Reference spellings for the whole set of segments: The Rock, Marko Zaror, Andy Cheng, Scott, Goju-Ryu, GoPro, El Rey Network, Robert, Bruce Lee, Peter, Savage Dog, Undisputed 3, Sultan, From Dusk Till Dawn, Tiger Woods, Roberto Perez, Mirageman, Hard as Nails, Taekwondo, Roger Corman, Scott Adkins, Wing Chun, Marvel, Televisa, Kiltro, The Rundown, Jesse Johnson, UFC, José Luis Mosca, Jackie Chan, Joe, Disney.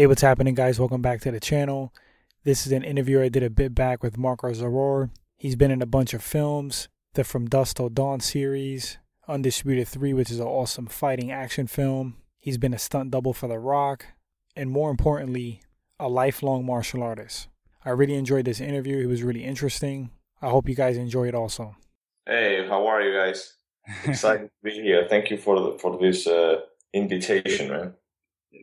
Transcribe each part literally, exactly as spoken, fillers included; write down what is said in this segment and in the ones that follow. Hey, what's happening, guys? Welcome back to the channel. This is an interview I did a bit back with Marko Zaror. He's been in a bunch of films, the From Dusk Till Dawn series, Undisputed three, which is an awesome fighting action film. He's been a stunt double for The Rock, and more importantly, a lifelong martial artist. I really enjoyed this interview. It was really interesting. I hope you guys enjoy it also. Hey, how are you guys? Excited to be here. Thank you for the, for this uh, invitation, man.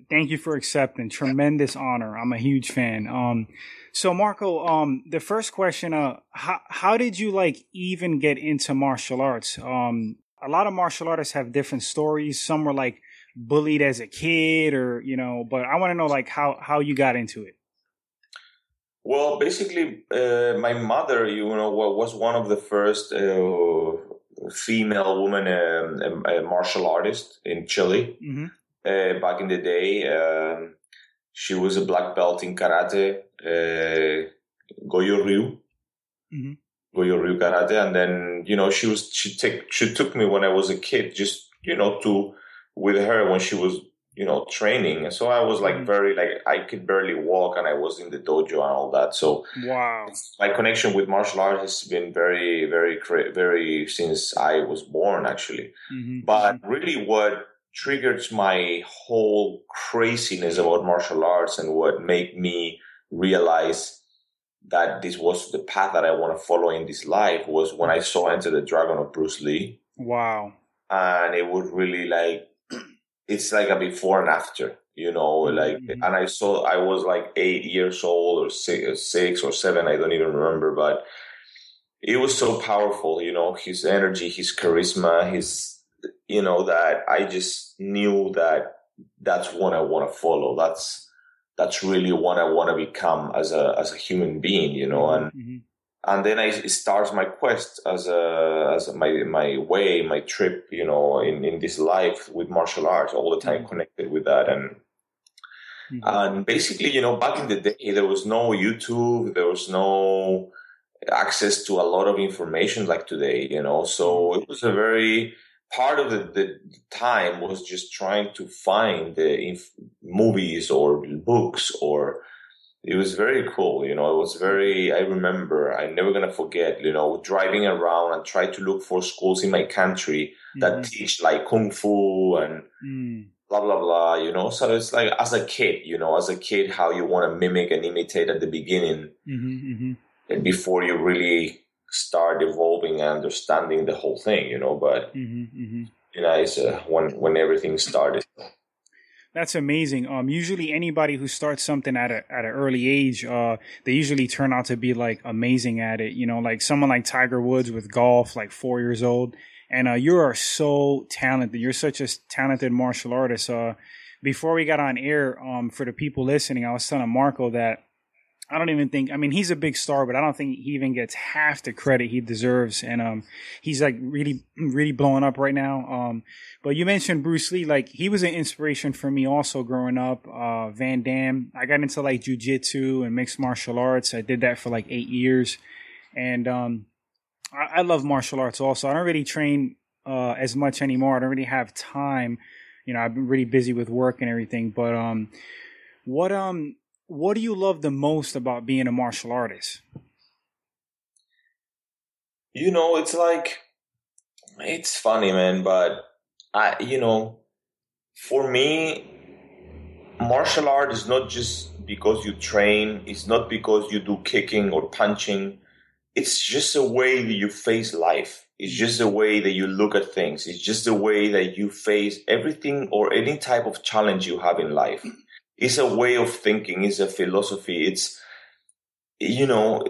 Thank you for accepting. Tremendous honor. I'm a huge fan. Um, so Marko, um, the first question, uh, how, how did you like even get into martial arts? Um, a lot of martial artists have different stories. Some were like bullied as a kid or, you know, but I want to know like how, how you got into it. Well, basically, uh, my mother, you know, was one of the first uh, female woman uh, martial artist in Chile. Mm-hmm. Uh, back in the day, um, she was a black belt in karate, uh, Goju-Ryu, mm-hmm. Goju-Ryu karate, and then you know she was she take she took me when I was a kid, just you know to with her when she was you know training, and so I was like mm-hmm. very like I could barely walk, and I was in the dojo and all that. So wow, my connection with martial art has been very very very since I was born actually, mm-hmm. but really what triggered my whole craziness about martial arts and what made me realize that this was the path that I want to follow in this life was when I saw Enter the Dragon of Bruce Lee. Wow. And it would really like, it's like a before and after, you know, like, mm-hmm. and I saw, I was like eight years old or six, or six or seven, I don't even remember, but it was so powerful, you know, his energy, his charisma, his, you know, that I just knew that that's what I want to follow. That's, that's really what I want to become as a, as a human being, you know, and, mm-hmm. and then I, it starts my quest as a, as a, my, my way, my trip, you know, in, in this life with martial arts all the time mm-hmm. connected with that. And, mm-hmm. and basically, you know, back in the day, there was no YouTube, there was no access to a lot of information like today, you know, so it was a very, part of the, the time was just trying to find the inf movies or books, or it was very cool. You know, it was very, I remember, I'm never going to forget, you know, driving around and try to look for schools in my country mm-hmm. that teach like Kung Fu and mm. blah, blah, blah, you know? So it's like as a kid, you know, as a kid, how you want to mimic and imitate at the beginning mm-hmm, mm-hmm. and before you really start evolving and understanding the whole thing, you know, but mm-hmm, mm-hmm. you know, it's uh, when when everything started. That's amazing. Um, usually anybody who starts something at a at an early age, uh, they usually turn out to be like amazing at it. You know, like someone like Tiger Woods with golf, like four years old, and uh, you are so talented. You're such a talented martial artist. Uh, before we got on air, um, for the people listening, I was telling Marko that. I don't even think, I mean, he's a big star, but I don't think he even gets half the credit he deserves. And um, he's like really, really blowing up right now. Um, but you mentioned Bruce Lee, like he was an inspiration for me also growing up. Uh, Van Damme, I got into like jujitsu and mixed martial arts. I did that for like eight years. And um, I, I love martial arts also. I don't really train uh, as much anymore. I don't really have time. You know, I've been really busy with work and everything. But um, what, um, What do you love the most about being a martial artist? You know, it's like, it's funny, man, but I, you know, for me, martial art is not just because you train. It's not because you do kicking or punching. It's just a way that you face life. It's just the way that you look at things. It's just the way that you face everything or any type of challenge you have in life. It's a way of thinking. It's a philosophy. It's, you know,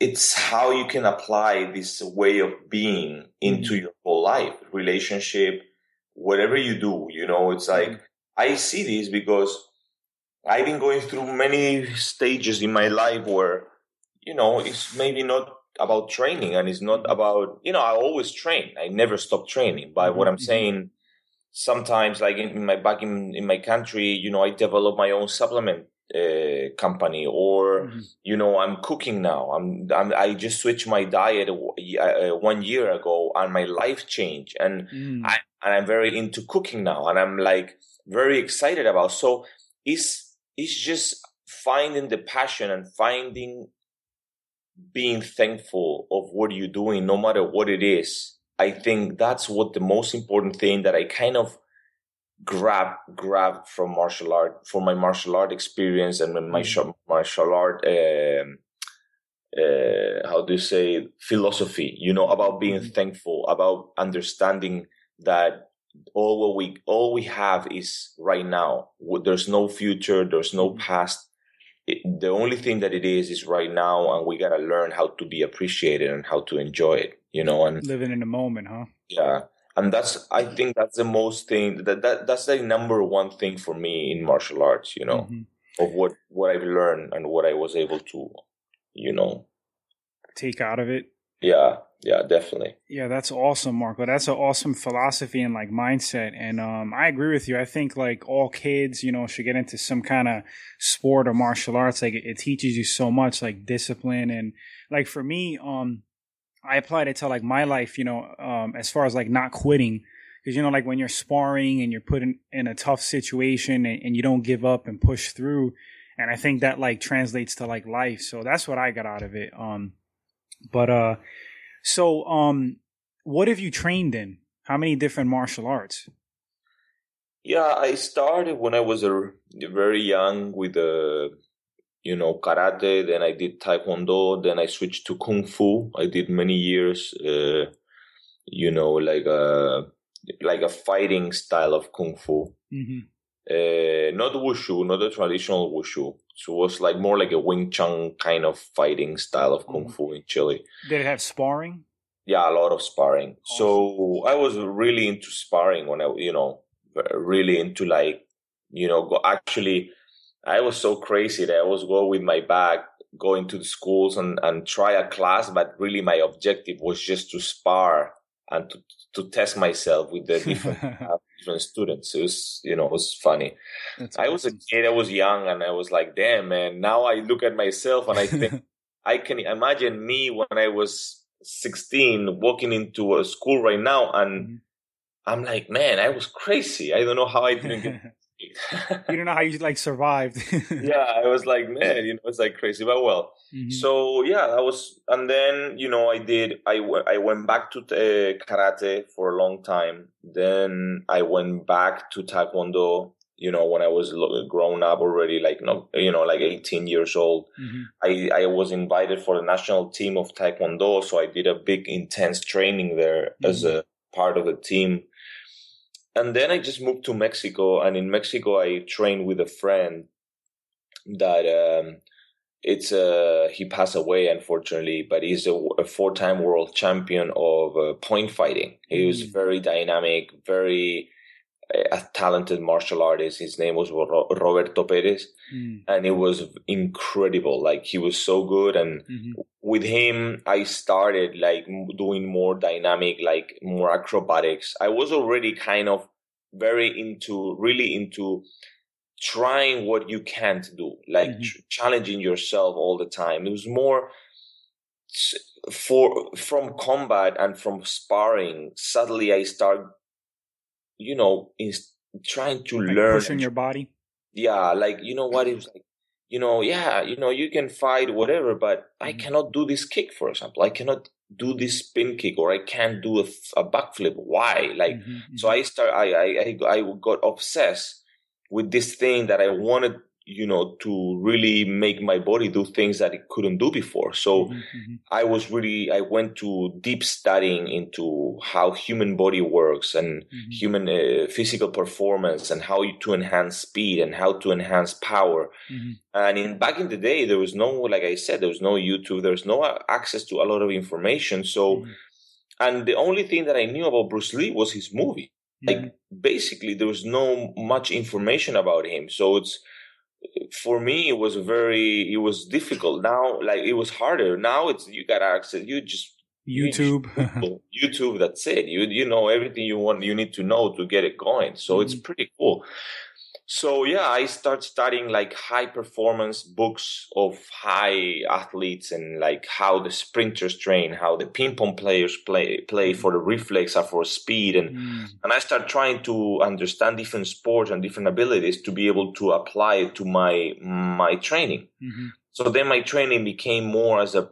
it's how you can apply this way of being into mm-hmm. your whole life, relationship, whatever you do. You know, it's like mm-hmm. I see this because I've been going through many stages in my life where, you know, it's maybe not about training and it's not about, you know, I always train. I never stop training. But mm-hmm. what I'm saying, sometimes, like in my back in, in my country, you know, I develop my own supplement uh, company, or mm-hmm. you know, I'm cooking now. I'm, I'm I just switched my diet uh, one year ago, and my life changed, and mm. I and I'm very into cooking now, and I'm like very excited about. So it's it's just finding the passion and finding being thankful of what you're doing, no matter what it is. I think that's what the most important thing that I kind of grab grabbed from martial art, from my martial art experience and my mm-hmm. martial art, um, uh, how do you say, philosophy, you know, about being mm-hmm. thankful, about understanding that all what we all we have is right now. There's no future, there's no past. It, the only thing that it is is right now, and we gotta learn how to be appreciated and how to enjoy it, you know. And living in the moment, huh? Yeah, and that's I think that's the most thing that, that that's the number one thing for me in martial arts, you know, mm-hmm. of what what I've learned and what I was able to, you know, take out of it. Yeah, yeah, definitely. Yeah, that's awesome, Marko. That's an awesome philosophy and like mindset. And um, I agree with you. I think like all kids, you know, should get into some kind of sport or martial arts. Like it, it teaches you so much, like discipline. And like for me, um, I applied it to like my life, you know, um, as far as like not quitting. Because, you know, like when you're sparring and you're put in, in a tough situation and, and you don't give up and push through. And I think that like translates to like life. So that's what I got out of it. Um, But, uh, so, um, what have you trained in? How many different martial arts? Yeah, I started when I was a, very young with, uh, you know, karate. Then I did taekwondo. Then I switched to kung fu. I did many years, uh, you know, like a, like a fighting style of kung fu. Mm-hmm. Uh, not wushu, not the traditional wushu. So it was like more like a Wing Chun kind of fighting style of kung fu in Chile. Did it have sparring? Yeah, a lot of sparring. Awesome. So I was really into sparring when I, you know, really into like, you know, go, actually I was so crazy that I was going with my bag, going to the schools and, and try a class. But really my objective was just to spar and to, to test myself with the different uh, different students. It was, you know, it was funny. That's I was awesome. A kid, I was young, and I was like, damn, man, now I look at myself and I think, I can imagine me when I was sixteen walking into a school right now, and mm-hmm. I'm like, man, I was crazy. I don't know how I didn't get You don't know how you like survived. Yeah, I was like, man, you know, it's like crazy, but well. Mm-hmm. So yeah, I was, and then you know, I did. I, w- I went back to uh, karate for a long time. Then I went back to taekwondo. You know, when I was lo- grown up already, like no, you know, like eighteen years old, mm-hmm. I I was invited for the national team of taekwondo. So I did a big intense training there mm-hmm. as a part of the team. And then I just moved to Mexico, and in Mexico I trained with a friend that um, it's a uh, he passed away unfortunately, but he's a, a four-time world champion of uh, point fighting. He was mm-hmm. very dynamic, very uh, a talented martial artist. His name was Ro- Roberto Perez, mm-hmm. and it was incredible. Like he was so good, and mm-hmm. with him I started like doing more dynamic, like more acrobatics. I was already kind of very into, really into trying what you can't do, like mm-hmm. ch- challenging yourself all the time. It was more for from combat and from sparring. Suddenly I start, you know, in, trying to like learn. Pushing your body. Yeah. Like, you know what? It was like, you know, yeah, you know, you can fight whatever, but mm-hmm. I cannot do this kick, for example. I cannot do this spin kick, or I can't do a, a backflip. Why? Like, mm-hmm. so I start, I, I, I got obsessed with this thing that I wanted, you know, to really make my body do things that it couldn't do before. So mm-hmm. I was really, I went to deep studying into how human body works and mm-hmm. human uh, physical performance, and how you, to enhance speed and how to enhance power. Mm-hmm. And in back in the day, there was no, like I said, there was no YouTube, there was no access to a lot of information. So, mm-hmm. and the only thing that I knew about Bruce Lee was his movie. Like mm-hmm. basically there was no much information about him. So it's, for me, it was very, it was difficult. Now, like it was harder. Now it's, you got access, you just YouTube, you just, YouTube, that's it. You, you know, everything you want, you need to know to get it going. So mm-hmm. it's pretty cool. So yeah, I started studying like high performance books of high athletes and like how the sprinters train, how the ping pong players play play for the reflex or for speed, and mm. and I started trying to understand different sports and different abilities to be able to apply it to my my training. Mm-hmm. So then my training became more as a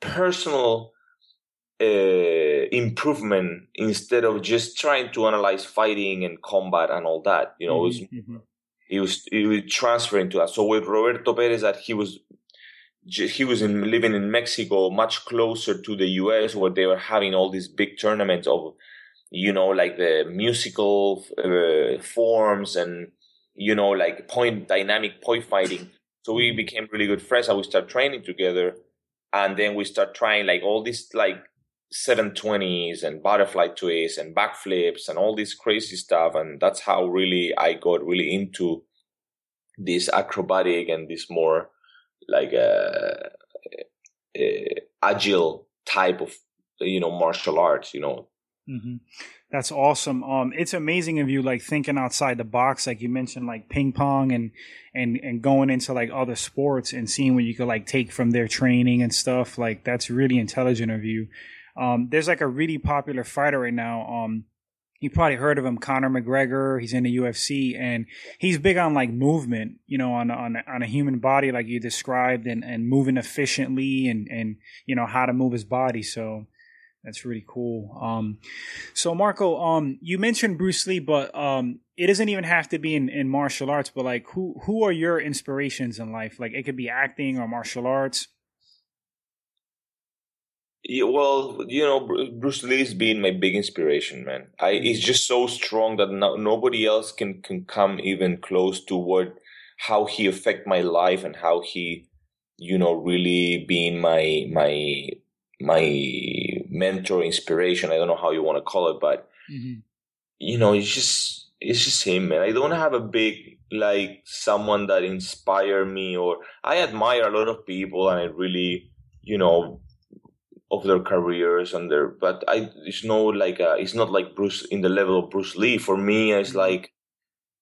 personal Uh, improvement instead of just trying to analyze fighting and combat and all that, you know. Mm-hmm. It was it was transferring to that. So with Roberto Perez, that he was he was in, living in Mexico, much closer to the U S, where they were having all these big tournaments of, you know, like the musical uh, forms and, you know, like point dynamic point fighting. So we became really good friends, and we started training together, and then we start trying like all these like seven twenties and butterfly twists and backflips and all this crazy stuff. And that's how really I got really into this acrobatic and this more like a, a agile type of, you know, martial arts, you know. Mm-hmm. That's awesome. Um, it's amazing of you, like thinking outside the box, like you mentioned, like ping pong and, and, and going into like other sports and seeing what you could like take from their training and stuff. Like that's really intelligent of you. Um, there's like a really popular fighter right now. Um, you probably heard of him, Conor McGregor. He's in the U F C, and he's big on like movement, you know, on on on a human body, like you described, and, and moving efficiently, and and you know how to move his body. So that's really cool. Um, so Marko, um, you mentioned Bruce Lee, but um, it doesn't even have to be in, in martial arts. But like, who who are your inspirations in life? Like, it could be acting or martial arts. Yeah, well, you know, Bruce Lee's been my big inspiration, man. I, he's just so strong that no, nobody else can, can come even close to what, how he affected my life and how he, you know, really been my my my mentor, inspiration. I don't know how you want to call it, but mm-hmm. you know, it's just it's just him, man. I don't have a big like someone that inspired me, or I admire a lot of people, and I really, you know, of their careers and their, but I, it's no like a, it's not like Bruce in the level of Bruce Lee. For me, it's mm-hmm. like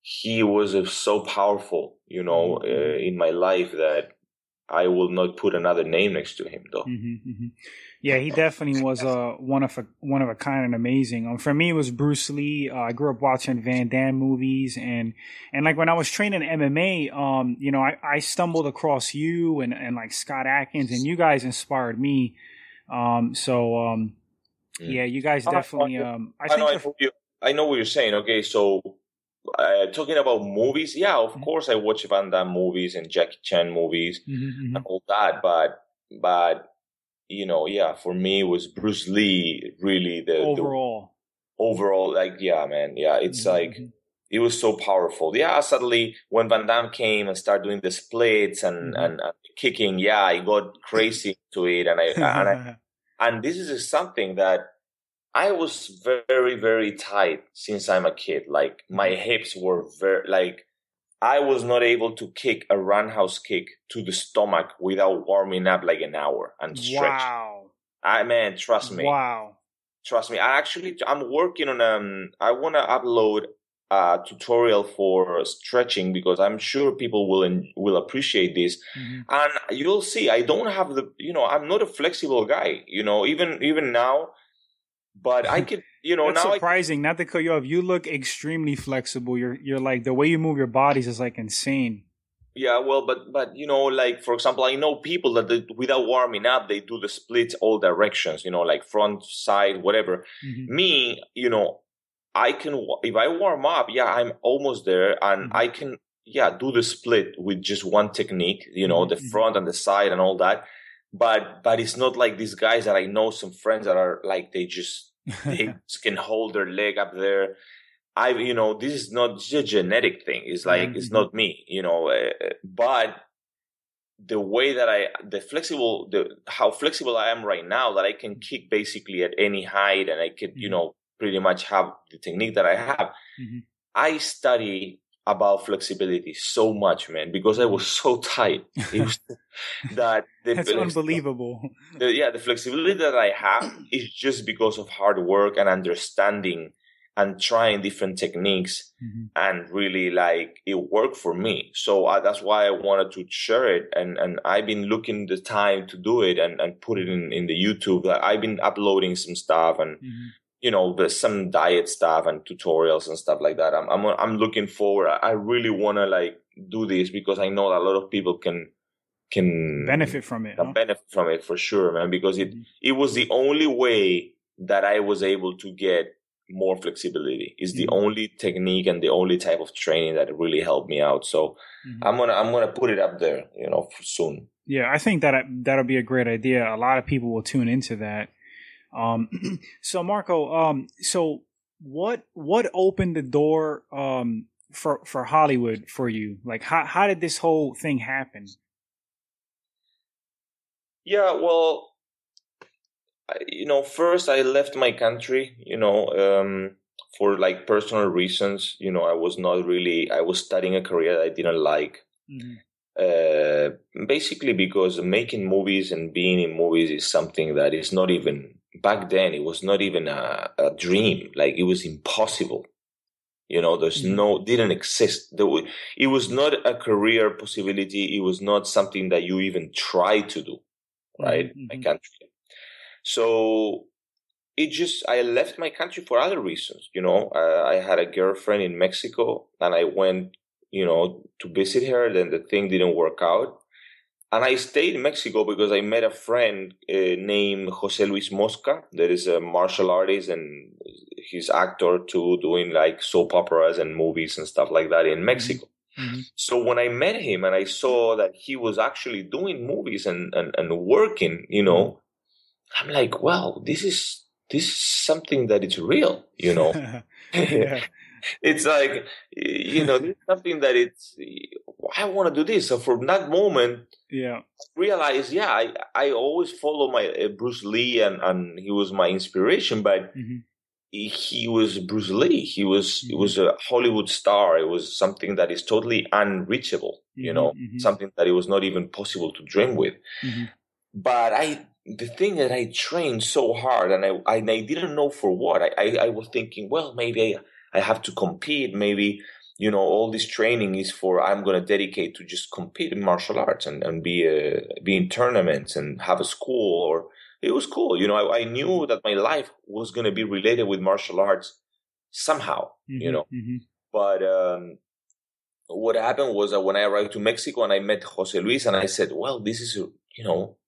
he was a, so powerful, you know, uh, in my life that I will not put another name next to him, though. Mm-hmm, mm-hmm. Yeah, he definitely was uh, one of a one of a kind and amazing. Um, for me, it was Bruce Lee. Uh, I grew up watching Van Damme movies, and and like when I was training M M A, um, you know, I, I stumbled across you and and like Scott Adkins, and you guys inspired me. Um, so, um, yeah, you guys definitely, um, I, I, think know, if, I, know you, I know what you're saying. Okay. So, uh, talking about movies. Yeah, of mm-hmm. course I watch Van Damme movies and Jackie Chan movies mm-hmm. and all that. But, but, you know, yeah, for me it was Bruce Lee really the overall, the, overall, like, yeah, man. Yeah. It's mm-hmm. like, it was so powerful. Yeah. Suddenly when Van Damme came and started doing the splits and, mm-hmm. and, and kicking, yeah, I got crazy to it. And I, and I, And this is something that I was very, very tight since I'm a kid. Like my hips were very, like I was not able to kick a roundhouse kick to the stomach without warming up like an hour and stretching. Wow. I man, trust me. Wow. Trust me. I actually, I'm working on, um, I want to upload a tutorial for stretching because I'm sure people will, will appreciate this. Mm-hmm. And you'll see, I don't have the, you know, I'm not a flexible guy, you know, even, even now, but I could, you know, that's now surprising. I, not to cut you off. You look extremely flexible. You're, you're like, the way you move your bodies is like insane. Yeah. Well, but, but, you know, like, for example, I know people that they, without warming up, they do the splits all directions, you know, like front, side, whatever. Mm-hmm. Me, you know, I can, if I warm up, yeah, I'm almost there, and mm-hmm. I can, yeah, do the split with just one technique, you know, the mm-hmm. front and the side and all that. But, but it's not like these guys that I know, some friends that are like, they just, they just can hold their leg up there. I, you know, this is not just a genetic thing. It's like, mm-hmm. it's not me, you know, uh, but the way that I, the flexible, the, how flexible I am right now, that I can kick basically at any height, and I could, mm-hmm. you know, pretty much have the technique that I have. Mm-hmm. I study about flexibility so much, man, because I was so tight. It was that the That's unbelievable. The, yeah, the flexibility that I have is just because of hard work and understanding and trying different techniques, mm-hmm. and really like it worked for me. So I, that's why I wanted to share it. And, and I've been looking the time to do it and, and put it in, in the YouTube. I've been uploading some stuff and, mm-hmm. you know, there's some diet stuff and tutorials and stuff like that. I'm, I'm, I'm looking forward. I really want to like do this because I know that a lot of people can, can benefit from it. Can huh? benefit from it for sure, man, because it, mm-hmm. it was the only way that I was able to get more flexibility. Is the mm-hmm. only technique and the only type of training that really helped me out. So mm-hmm. I'm gonna I'm gonna put it up there, you know, soon. Yeah, I think that that'll be a great idea. A lot of people will tune into that. Um, so Marko, um, so what what opened the door um for for Hollywood for you? Like, how how did this whole thing happen? Yeah, well, you know, first I left my country, you know, um, for like personal reasons. You know, I was not really, I was studying a career that I didn't like. Mm-hmm. Uh, basically because making movies and being in movies is something that is not even, back then it was not even a, a dream. Like it was impossible. You know, there's mm-hmm. no, didn't exist. There was, it was not a career possibility. It was not something that you even tried to do, right? Mm-hmm. My country. So it just, I left my country for other reasons, you know. Uh, I had a girlfriend in Mexico and I went, you know, to visit her. Then the thing didn't work out. And I stayed in Mexico because I met a friend uh, named José Luis Mosca, that is a martial artist and he's actor too, doing like soap operas and movies and stuff like that in Mexico. Mm-hmm. So when I met him and I saw that he was actually doing movies and, and, and working, you know, mm-hmm. I'm like, wow, this is this is something that it's real, you know. It's like, you know, this is something that it's, I want to do this. So from that moment, yeah, I realized, yeah, I, I always follow my uh, Bruce Lee, and, and he was my inspiration, but mm-hmm. he, he was Bruce Lee. He was mm-hmm. he was a Hollywood star. It was something that is totally unreachable, mm-hmm. you know, mm-hmm. something that it was not even possible to dream with. Mm-hmm. But I, the thing that I trained so hard and I, I, I didn't know for what, I, I, I was thinking, well, maybe I, I have to compete. Maybe, you know, all this training is for, I'm going to dedicate to just compete in martial arts and, and be, a, be in tournaments and have a school. Or it was cool. You know, I, I knew that my life was going to be related with martial arts somehow, mm-hmm, you know, mm-hmm. but, um, what happened was that when I arrived to Mexico and I met José Luis and I said, well, this is, you know,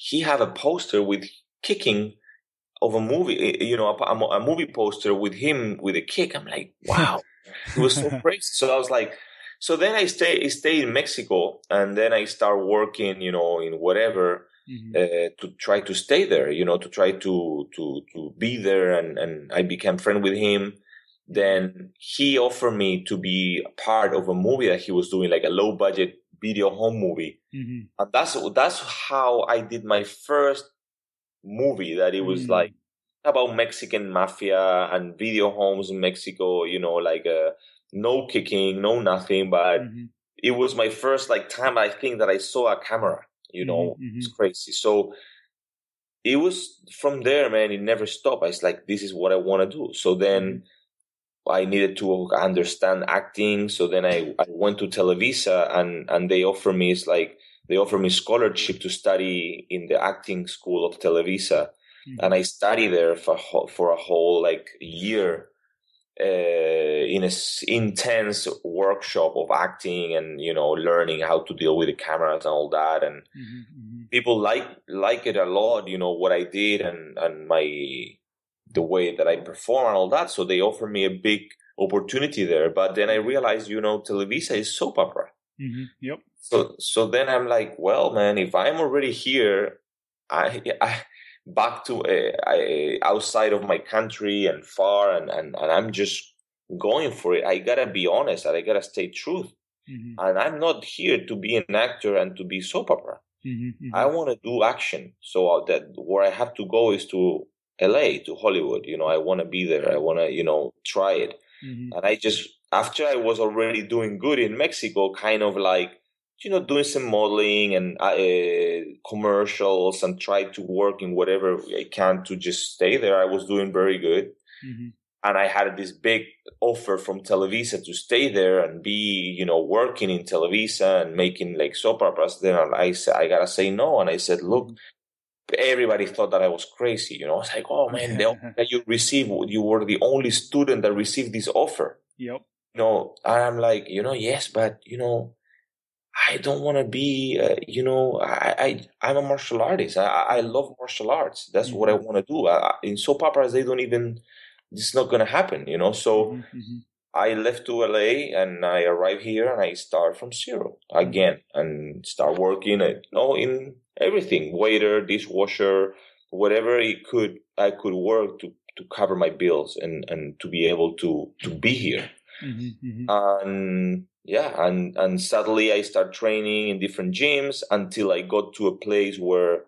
he have a poster with kicking of a movie, you know, a, a movie poster with him with a kick. I'm like, wow, it was so crazy. So I was like, so then I stay, I stay in Mexico and then I start working, you know, in whatever, mm-hmm. uh, to try to stay there, you know, to try to, to, to be there. And, and I became friend with him. Then he offered me to be a part of a movie that he was doing, like a low budget video home movie, mm-hmm. and that's that's how I did my first movie. That it was mm-hmm. like about Mexican mafia and video homes in Mexico. You know, like uh, no kicking, no nothing. But mm-hmm. it was my first like time I think that I saw a camera. You know, mm-hmm. it's crazy. So it was from there, man. It never stopped. I was like, this is what I want to do. So then. Mm-hmm. I needed to understand acting. So then I, I went to Televisa and, and they offered me, it's like, they offered me scholarship to study in the acting school of Televisa. Mm-hmm. And I studied there for, for a whole like year uh, in an intense workshop of acting and, you know, learning how to deal with the cameras and all that. And mm-hmm. people like, like it a lot, you know, what I did and, and my, the way that I perform and all that. So they offered me a big opportunity there. But then I realized, you know, Televisa is soap opera. Mm-hmm. Yep. So, so then I'm like, well, man, if I'm already here, I, I back to uh, I, outside of my country and far, and, and, and I'm just going for it. I gotta be honest and I gotta stay truth. Mm-hmm. And I'm not here to be an actor and to be soap opera. Mm-hmm, mm-hmm. I want to do action. So that where I have to go is to L A, to Hollywood, you know, I want to be there. I want to, you know, try it. Mm-hmm. And I just, after I was already doing good in Mexico, kind of like, you know, doing some modeling and uh, commercials and try to work in whatever I can to just stay there. I was doing very good. Mm-hmm. And I had this big offer from Televisa to stay there and be, you know, working in Televisa and making like soap operas there. And I said, I got to say no. And I said, look, everybody thought that I was crazy. You know, I was like, oh, man, the offer that you received, you were the only student that received this offer. Yep. You know, and I'm like, you know, yes, but, you know, I don't want to be, uh, you know, I, I, I'm a martial artist. I, I love martial arts. That's mm-hmm. what I want to do. I, in soap operas, they don't even... it's not going to happen, you know. So mm-hmm. I left to L A and I arrived here and I start from zero again and start working, you know, in everything, waiter, dishwasher, whatever it could, I could work to, to cover my bills and, and to be able to, to be here. Mm-hmm. And yeah, and, and suddenly I start training in different gyms until I got to a place where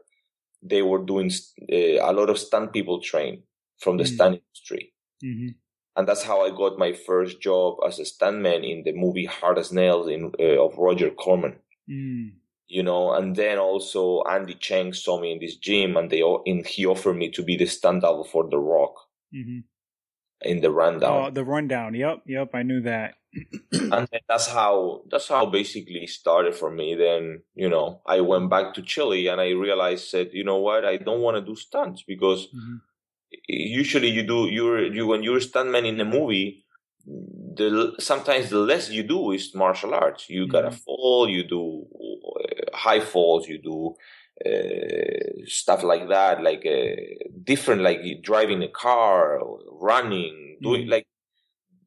they were doing uh, a lot of stunt people train from the mm-hmm. stunt industry. Mm-hmm. And that's how I got my first job as a stuntman in the movie Hard as Nails in, uh, of Roger Corman. Mm. You know, and then also Andy Cheng saw me in this gym and they and he offered me to be the stunt double for The Rock mm-hmm. in The Rundown. Oh, The Rundown. Yep, yep, I knew that. And then that's how that's how basically it started for me. Then, you know, I went back to Chile and I realized that, you know what, I don't want to do stunts because mm-hmm. usually you do you're you when you're a stuntman in a movie, the sometimes the less you do is martial arts. You mm-hmm. gotta fall, you do uh, high falls, you do uh, stuff like that, like uh, different, like driving a car, or running, doing mm-hmm. like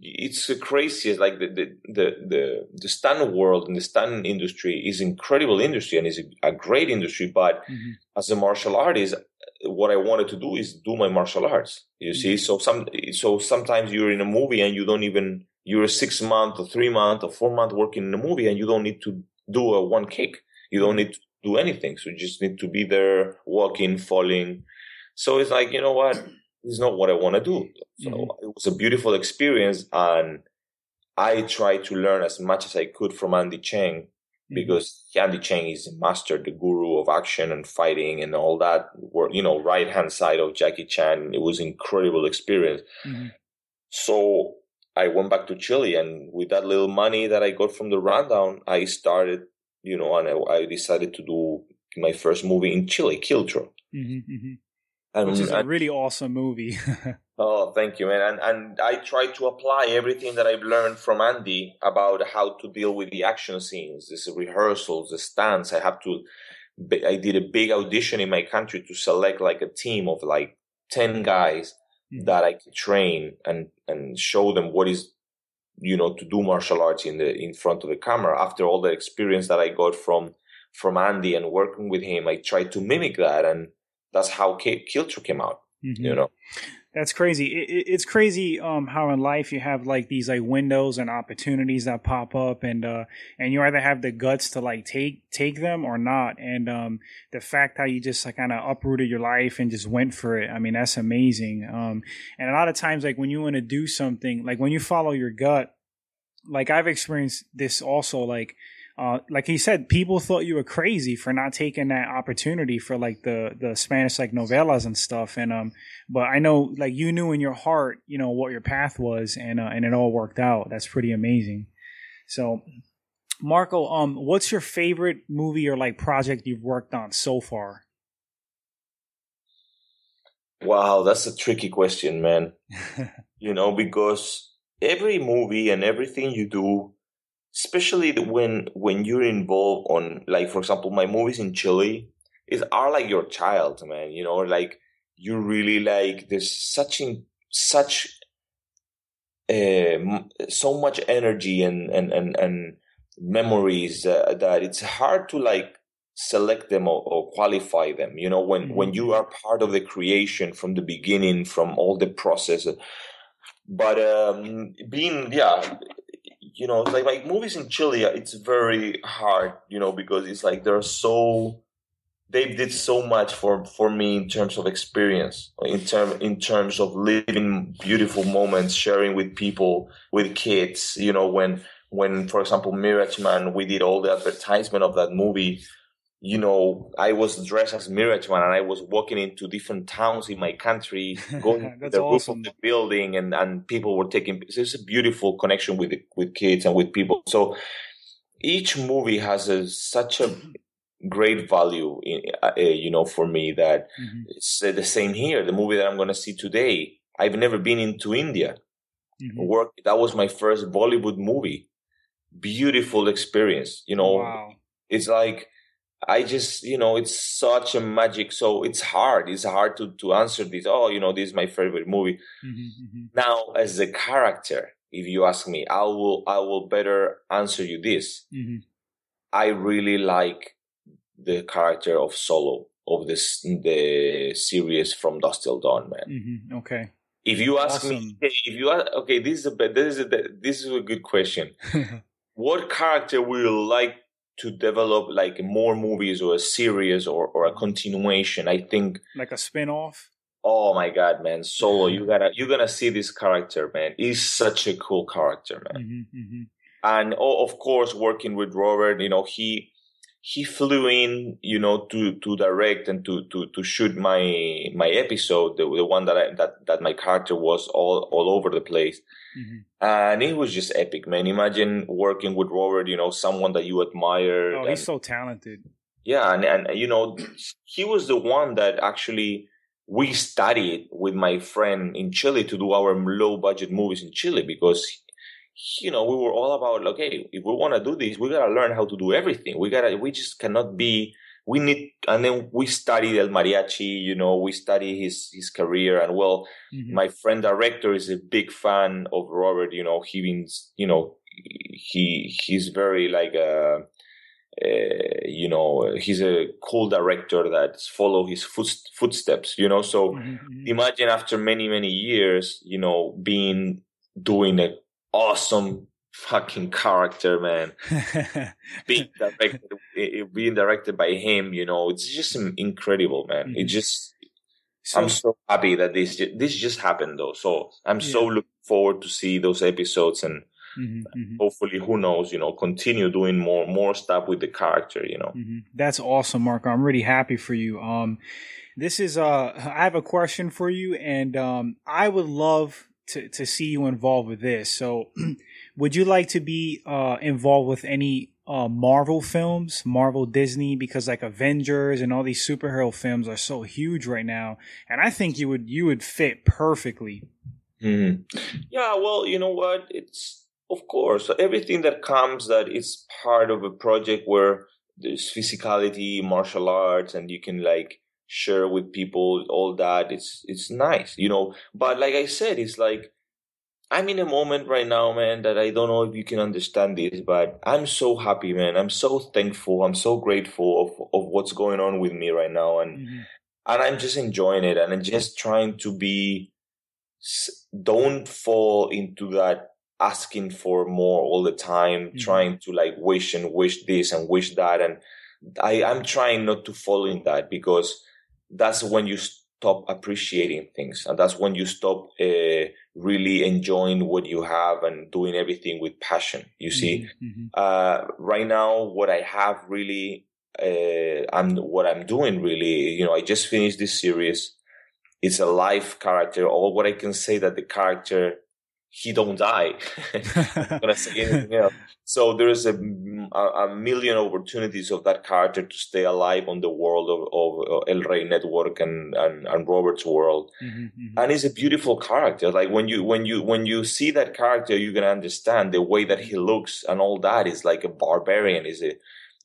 it's the craziest. Like the the the the, the stunt world and the stunt industry is an incredible industry and is a, a great industry. But mm-hmm. as a martial artist, what I wanted to do is do my martial arts, you mm-hmm. see? So some, so sometimes you're in a movie and you don't even, you're a six month or three month or four month working in a movie and you don't need to do a one kick. You don't need to do anything. So you just need to be there, walking, falling. So it's like, you know what? It's not what I want to do. So mm-hmm. it was a beautiful experience. And I tried to learn as much as I could from Andy Cheng. Because Andy Cheng is a master, the guru of action and fighting and all that, you know, right-hand side of Jackie Chan. It was an incredible experience. Mm-hmm. So I went back to Chile, and with that little money that I got from The Rundown, I started, you know, and I, I decided to do my first movie in Chile, Kiltro. Mm-hmm, mm-hmm. And, Which is a really awesome movie. Oh, thank you, man. And and I try to apply everything that I've learned from Andy about how to deal with the action scenes, this rehearsals, the stunts. I have to, I did a big audition in my country to select like a team of like ten guys mm-hmm. that I could train and, and show them what is, you know, to do martial arts in the, in front of the camera. After all the experience that I got from, from Andy and working with him, I tried to mimic that, and that's how Kiltro came out, mm-hmm. you know. That's crazy. It, it, it's crazy um, how in life you have like these like windows and opportunities that pop up, and uh, and you either have the guts to like take take them or not. And um, the fact how you just like kind of uprooted your life and just went for it. I mean, that's amazing. Um, and a lot of times, like when you want to do something, like when you follow your gut, like I've experienced this also, like. Uh, like he said, people thought you were crazy for not taking that opportunity for like the, the Spanish like novelas and stuff. And um, but I know like you knew in your heart, you know, what your path was, and uh, and it all worked out. That's pretty amazing. So, Marko, um, what's your favorite movie or like project you've worked on so far? Wow, that's a tricky question, man. You know, because every movie and everything you do. Especially when when you're involved on, like, for example, my movies in Chile is are like your child, man. You know, like you really like there's such in, such uh, so much energy and and and, and memories uh, that it's hard to like select them or, or qualify them. You know, when mm-hmm. when you are part of the creation from the beginning, from all the process. But um, being yeah. You know, like my movies in Chile, it's very hard, you know, because it's like they're so, they did so much for, for me in terms of experience, in term in terms of living beautiful moments, sharing with people, with kids. You know, when, when for example, Mirageman, we did all the advertisement of that movie. you know, I was dressed as Mirageman and I was walking into different towns in my country, going to the awesome. roof of the building, and, and people were taking. It's a beautiful connection with with kids and with people. So each movie has a, such a great value, in, uh, you know, for me that mm-hmm. it's the same here. The movie that I'm going to see today, I've never been into India. Mm-hmm. Work that was my first Bollywood movie. Beautiful experience, you know. Wow. It's like. I just, you know, it's such a magic. So it's hard. It's hard to, to answer this. Oh, you know, this is my favorite movie. Mm-hmm, mm-hmm. Now, as a character, if you ask me, I will I will better answer you this. Mm-hmm. I really like the character of Solo of this the series From Dusk Till Dawn, man. Mm-hmm. Okay. If you ask awesome. me, if you ask, okay, this is a this is a this is a good question. What character will you like to develop, like, more movies or a series or, or a continuation? I think like a spin-off. Oh my god, man, Solo, you gotta you're gonna see this character, man. He's such a cool character, man. Mm-hmm, mm-hmm. And oh, of course, working with Robert, you know, he he flew in, you know, to, to direct and to, to, to shoot my my episode, the, the one that I that, that my character was all, all over the place. Mm-hmm. And it was just epic, man. Imagine working with Robert, you know, someone that you admire. Oh, and, he's so talented. Yeah, and, and you know, he was the one that actually we studied with my friend in Chile to do our low budget movies in Chile, because you know, we were all about, okay, if we want to do this, we got to learn how to do everything. We got to, we just cannot be, we need, and then we studied El Mariachi, you know, we studied his, his career. And well, mm-hmm. my friend director is a big fan of Robert, you know, he means, you know, he, he's very like, a, a, you know, he's a cool director that follow his foot, footsteps, you know? So mm-hmm. imagine after many, many years, you know, being, doing a, awesome fucking character, man. being directed, being directed by him, you know, it's just incredible, man. Mm-hmm. It just, so, I'm so happy that this this just happened, though. So I'm yeah. so looking forward to see those episodes, and mm-hmm, hopefully, who knows, you know, continue doing more more stuff with the character, you know. Mm-hmm. That's awesome, Marko. I'm really happy for you. Um, this is uh, I have a question for you, and um, I would love to to see you involved with this. So would you like to be uh involved with any uh Marvel films, Marvel, Disney, because like Avengers and all these superhero films are so huge right now, and I think you would you would fit perfectly. Mm-hmm. Yeah, well, you know what, it's of course everything that comes that is part of a project where there's physicality, martial arts, and you can like share with people all that, it's it's nice, you know. But like I said, it's like I'm in a moment right now, man, that I don't know if you can understand this, but I'm so happy, man. I'm so thankful, I'm so grateful of, of what's going on with me right now, and mm-hmm. and I'm just enjoying it, and I'm just trying to be, don't fall into that asking for more all the time, mm-hmm. trying to like wish and wish this and wish that, and I, I'm trying not to fall in that, because that's when you stop appreciating things, and that's when you stop uh, really enjoying what you have and doing everything with passion. You see, mm-hmm. uh, right now, what I have really, uh, I'm what I'm doing really, you know, I just finished this series. It's a live character, or what I can say that the character, he don't die. I'm gonna say anything else. So there is a, a million opportunities of that character to stay alive on the world of, of El Rey Network and, and, and Robert's world. Mm-hmm, mm-hmm. And he's a beautiful character. Like when you when you when you see that character, you're gonna understand the way that he looks and all that is like a barbarian, is a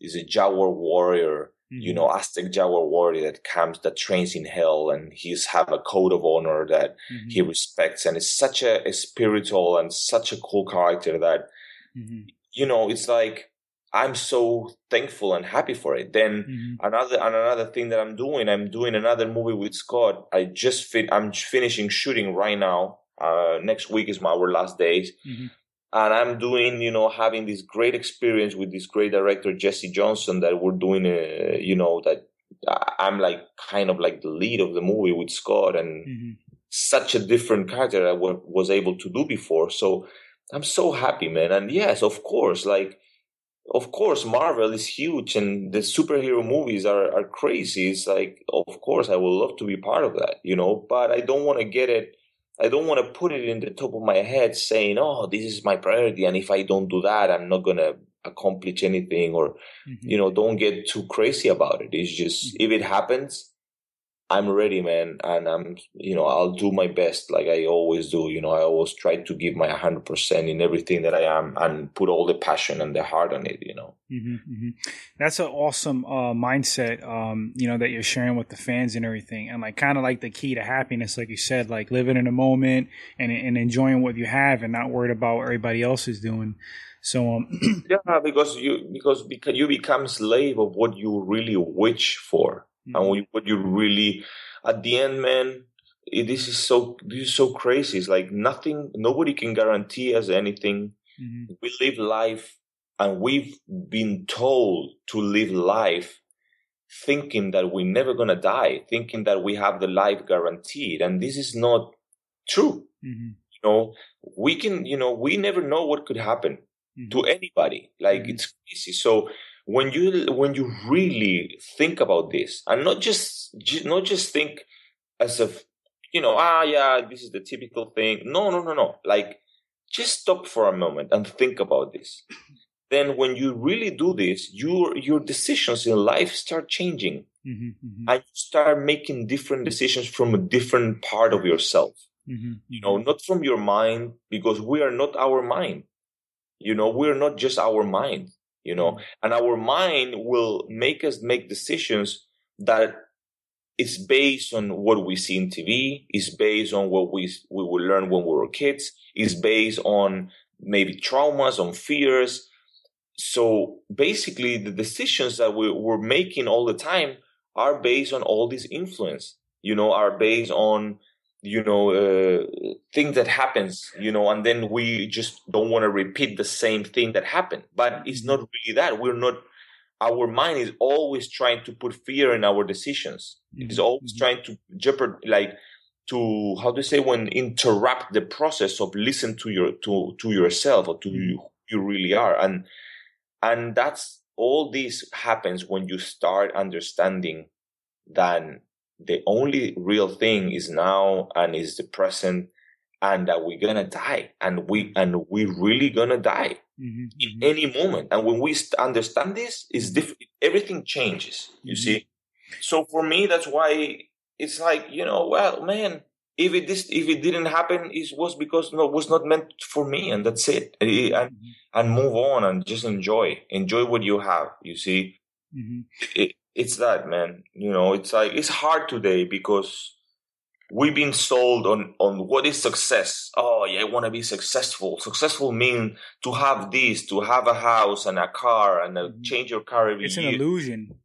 is a Jaguar warrior. Mm-hmm. You know, Aztec Jaguar warrior that comes, that trains in hell, and he's have a code of honor that mm-hmm. he respects, and it's such a, a spiritual and such a cool character that, mm-hmm. you know, it's like I'm so thankful and happy for it. Then mm-hmm. another and another thing that I'm doing, I'm doing another movie with Scott. I just fit, I'm finishing shooting right now. Uh, next week is my our last days. Mm-hmm. And I'm doing, you know, having this great experience with this great director, Jesse Johnson, that we're doing, uh, you know, that I'm like kind of like the lead of the movie with Scott, and mm-hmm. such a different character I w- was able to do before. So I'm so happy, man. And yes, of course, like of course, Marvel is huge and the superhero movies are, are crazy. It's like, of course, I would love to be part of that, you know, but I don't want to get it. I don't want to put it in the top of my head saying, oh, this is my priority. And if I don't do that, I'm not going to accomplish anything or, mm-hmm. you know, don't get too crazy about it. It's just, mm-hmm. if it happens, I'm ready, man. And I'm, you know, I'll do my best. Like I always do, you know, I always try to give my a hundred percent in everything that I am and put all the passion and the heart on it, you know? Mm-hmm, mm-hmm. That's an awesome, uh, mindset, um, you know, that you're sharing with the fans and everything. And like, kind of like the key to happiness, like you said, like living in the moment and, and enjoying what you have and not worried about what everybody else is doing. So, um, yeah, because you, because you become slave of what you really wish for. And what you really, at the end, man, it, this is so this is so crazy. It's like nothing, nobody can guarantee us anything. Mm-hmm. We live life, and we've been told to live life, thinking that we're never gonna die, thinking that we have the life guaranteed, and this is not true. Mm-hmm. You know, we can, you know, we never know what could happen mm-hmm. to anybody. Like mm-hmm. it's crazy. So. When you when you really think about this, and not just not just think as if, you know, ah, yeah, this is the typical thing. No, no, no, no. Like, just stop for a moment and think about this. Then when you really do this, your your decisions in life start changing. Mm-hmm, mm-hmm. And you start making different decisions from a different part of yourself. Mm-hmm. You know, not from your mind, because we are not our mind. You know, we are not just our mind. You know, and our mind will make us make decisions that it's based on what we see in T V, is based on what we we will learn when we were kids, is based on maybe traumas, on fears. So basically, the decisions that we, we're making all the time are based on all this influence. You know, are based on you know uh, things that happens, you know, and then we just don't want to repeat the same thing that happened. But it's not really that. We're not, our mind is always trying to put fear in our decisions. Mm-hmm. It's always mm-hmm. trying to jeopard, like to, how do you say, when interrupt the process of listen to your to to yourself or to mm-hmm. who you really are. And and that's all this happens when you start understanding that the only real thing is now and is the present, and that we're gonna die, and we and we're really gonna die mm-hmm. in any moment. And when we understand this, is diff- everything changes. You mm-hmm. see, so for me, that's why it's like, you know, well, man, if it this if it didn't happen, it was because no, it was not meant for me, and that's it. And mm-hmm. and move on and just enjoy, enjoy what you have. You see. Mm-hmm. It, It's that, man. You know, it's like, it's hard today because we've been sold on, on what is success. Oh, yeah, I want to be successful. Successful means to have this, to have a house and a car and a, change your car every year. It's an year. illusion.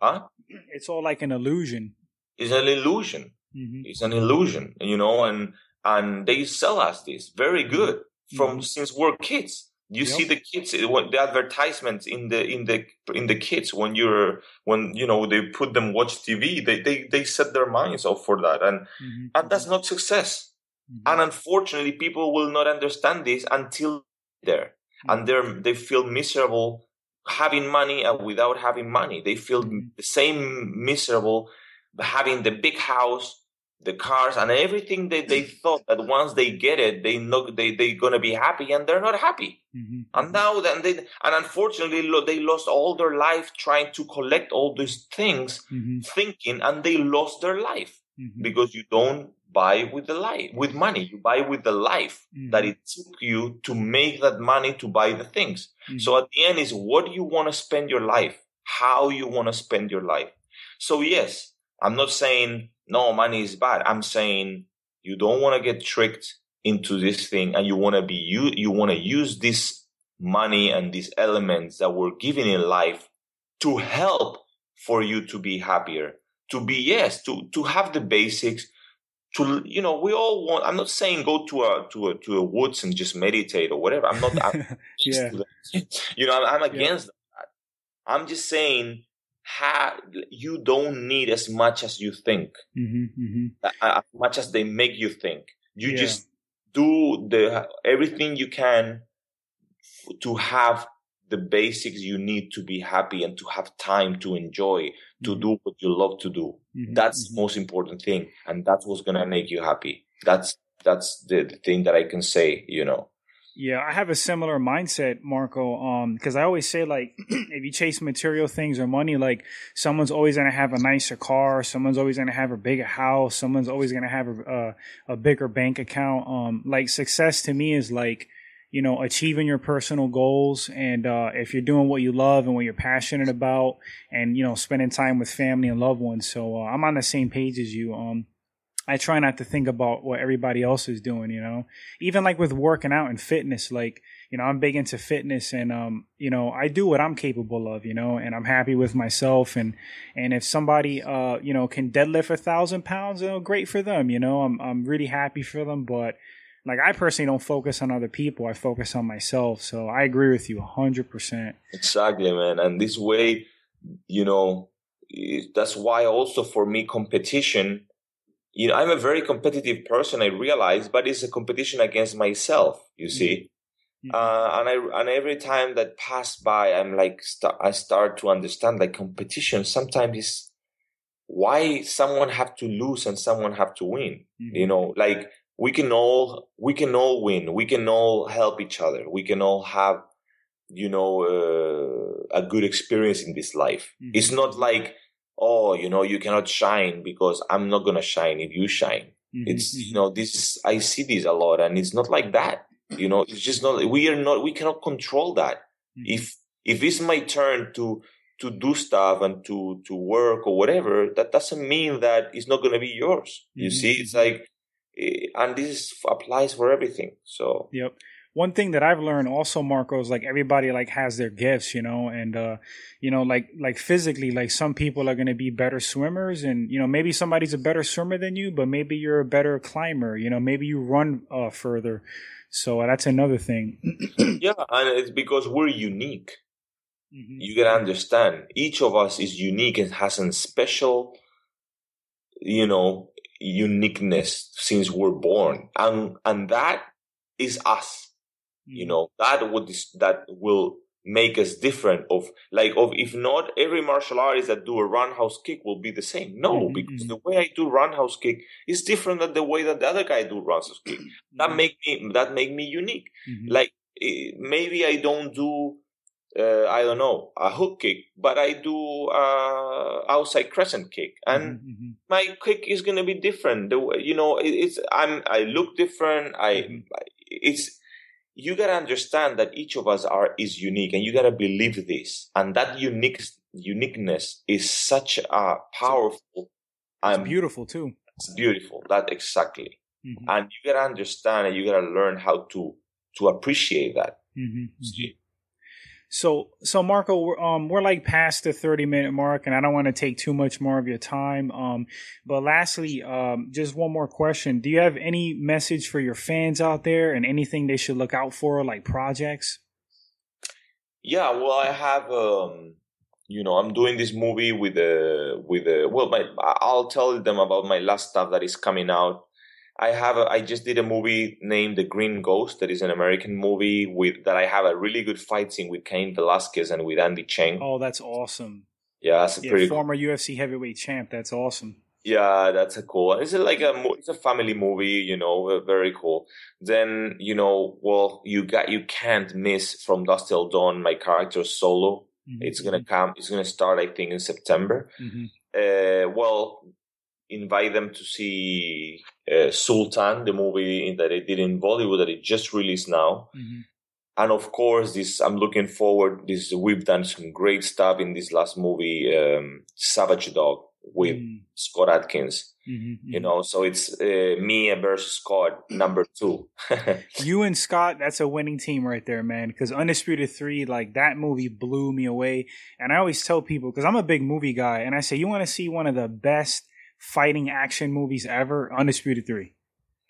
Huh? It's all like an illusion. It's an illusion. Mm-hmm. It's an illusion, you know, and, and they sell us this very good from mm-hmm. since we're kids. You yep. see the kids, the advertisements in the in the in the kids when you're when you know they put them watch T V, they they, they set their minds off for that, and mm-hmm. and that's not success. Mm-hmm. And unfortunately, people will not understand this until there, mm-hmm. and they they feel miserable having money and without having money. They feel mm-hmm. the same miserable having the big house, the cars, and everything that they thought that once they get it, they know they they're gonna be happy, and they're not happy. Mm-hmm. And now then they, and unfortunately they lost all their life trying to collect all these things, mm-hmm. thinking, and they lost their life mm-hmm. because you don't buy with the life with money. You buy with the life mm-hmm. that it took you to make that money to buy the things. Mm-hmm. So at the end is what you want to spend your life, how you want to spend your life. So yes, I'm not saying no, money is bad. I'm saying you don't want to get tricked into this thing, and you want to be you. You want to use this money and these elements that we're given in life to help for you to be happier, to be yes, to to have the basics. To you know, we all want. I'm not saying go to a to a to a woods and just meditate or whatever. I'm not. I'm yeah. You know, I'm, I'm against yeah. that. I'm just saying. Ha, you don't need as much as you think, mm-hmm, mm-hmm. Uh, as much as they make you think. You yeah. just do the everything you can f- to have the basics you need to be happy and to have time to enjoy, to mm-hmm. do what you love to do. Mm-hmm. That's the most important thing. And that's what's going to make you happy. That's that's the, the thing that I can say, you know. Yeah, I have a similar mindset, Marko, um, because I always say, like, if you chase material things or money, like, someone's always going to have a nicer car, someone's always going to have a bigger house, someone's always going to have a, a, a bigger bank account. Um, like, success to me is, like, you know, achieving your personal goals. And uh, if you're doing what you love and what you're passionate about and, you know, spending time with family and loved ones. So uh, I'm on the same page as you. Um, I try not to think about what everybody else is doing, you know, even like with working out and fitness, like, you know, I'm big into fitness and, um, you know, I do what I'm capable of, you know, and I'm happy with myself. And, and if somebody, uh, you know, can deadlift a thousand pounds, oh, great for them. You know, I'm, I'm really happy for them, but like, I personally don't focus on other people. I focus on myself. So I agree with you one hundred percent. Exactly, man. And this way, you know, that's why also for me, competition, you know, I'm a very competitive person, I realize, but it's a competition against myself, you see. Mm-hmm. Uh, and I, and every time that passed by, I'm like, st- I start to understand like competition sometimes is why someone have to lose and someone have to win, mm-hmm. you know, like, We can all we can all win. We can all help each other. We can all have, you know, uh, a good experience in this life. Mm-hmm. It's not like, oh, you know, you cannot shine because I'm not gonna shine if you shine. Mm-hmm. It's, you know, this I see this a lot, and it's not like that. You know, it's just not. We are not. We cannot control that. Mm-hmm. If if it's my turn to to do stuff and to to work or whatever, that doesn't mean that it's not gonna be yours. You mm-hmm. see, it's like. And this applies for everything. So, yep. One thing that I've learned also, Marko, is like everybody like has their gifts, you know, and, uh, you know, like, like physically, like some people are going to be better swimmers and, you know, maybe somebody's a better swimmer than you, but maybe you're a better climber, you know, maybe you run uh, further. So uh, that's another thing. Yeah. And it's because we're unique. Mm-hmm. You gotta understand each of us is unique and has a special, you know, uniqueness since we're born, and and that is us, you know. That would that will make us different. Of like, of if not every martial artist that do a roundhouse kick will be the same. No, mm-hmm. because the way I do roundhouse kick is different than the way that the other guy do roundhouse kick. Mm-hmm. That make me that make me unique. Mm-hmm. Like maybe I don't do uh, I don't know a hook kick, but I do uh, outside crescent kick and. Mm-hmm. My kick is gonna be different. The way, you know, it, it's I'm I look different. I it's you gotta understand that each of us are is unique, and you gotta believe this. And that unique uniqueness is such a powerful. It's um, beautiful too. It's beautiful. That exactly. Mm-hmm. And you gotta understand, and you gotta learn how to to appreciate that. Mm-hmm. Yeah. So, so Marko, we're, um, we're like past the thirty minute mark, and I don't want to take too much more of your time. Um, but lastly, um, just one more question. Do you have any message for your fans out there and anything they should look out for, like projects? Yeah, well, I have, um, you know, I'm doing this movie with, uh, with, uh, well, my, I'll tell them about my last stuff that is coming out. I have a, I just did a movie named The Green Ghost that is an American movie with that I have a really good fight scene with Kane Velasquez and with Andy Cheng. Oh, that's awesome. Yeah, that's a yeah, pretty former cool. U F C heavyweight champ. That's awesome. Yeah, that's a cool. It's like a it's a family movie, you know, very cool. Then, you know, well, you got you can't miss From Dusk Till Dawn, my character Solo. Mm-hmm. It's going to come it's going to start I think in September. Mm-hmm. Uh well, invite them to see uh, Sultan, the movie that I did in Bollywood that it just released now. Mm-hmm. And of course, this I'm looking forward. This we've done some great stuff in this last movie, um, Savage Dog with mm. Scott Adkins. Mm-hmm, you know, so it's uh, me versus Scott, number two. You and Scott, that's a winning team right there, man. Because Undisputed three, like that movie blew me away. And I always tell people, because I'm a big movie guy, and I say, you want to see one of the best fighting action movies ever, Undisputed three.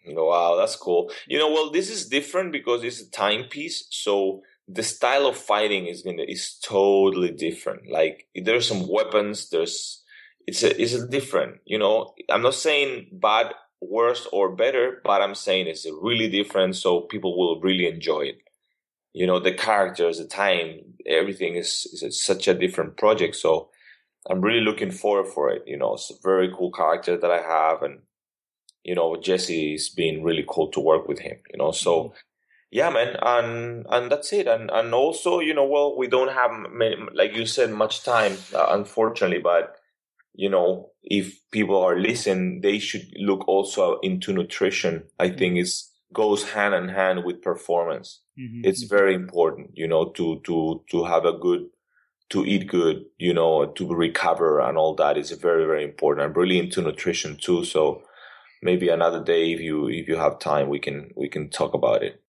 Wow, that's cool. You know, well, this is different because it's a timepiece, so the style of fighting is gonna is totally different. Like there's some weapons, there's it's a it's a different. You know, I'm not saying bad, worse, or better, but I'm saying it's really different, so people will really enjoy it. You know, the characters, the time, everything is, is such a different project. So I'm really looking forward for it. You know, it's a very cool character that I have, and you know, Jesse's been really cool to work with him. You know, so yeah, man, and and that's it. And and also, you know, well, we don't have many, like you said, much time, uh, unfortunately, but. You know, if people are listening, they should look also into nutrition. I think it goes hand in hand with performance. Mm-hmm. It's very important, you know, to to to have a good, to eat good, you know, to recover and all that is very, very important. I'm really into nutrition too, so maybe another day, if you if you have time, we can we can talk about it.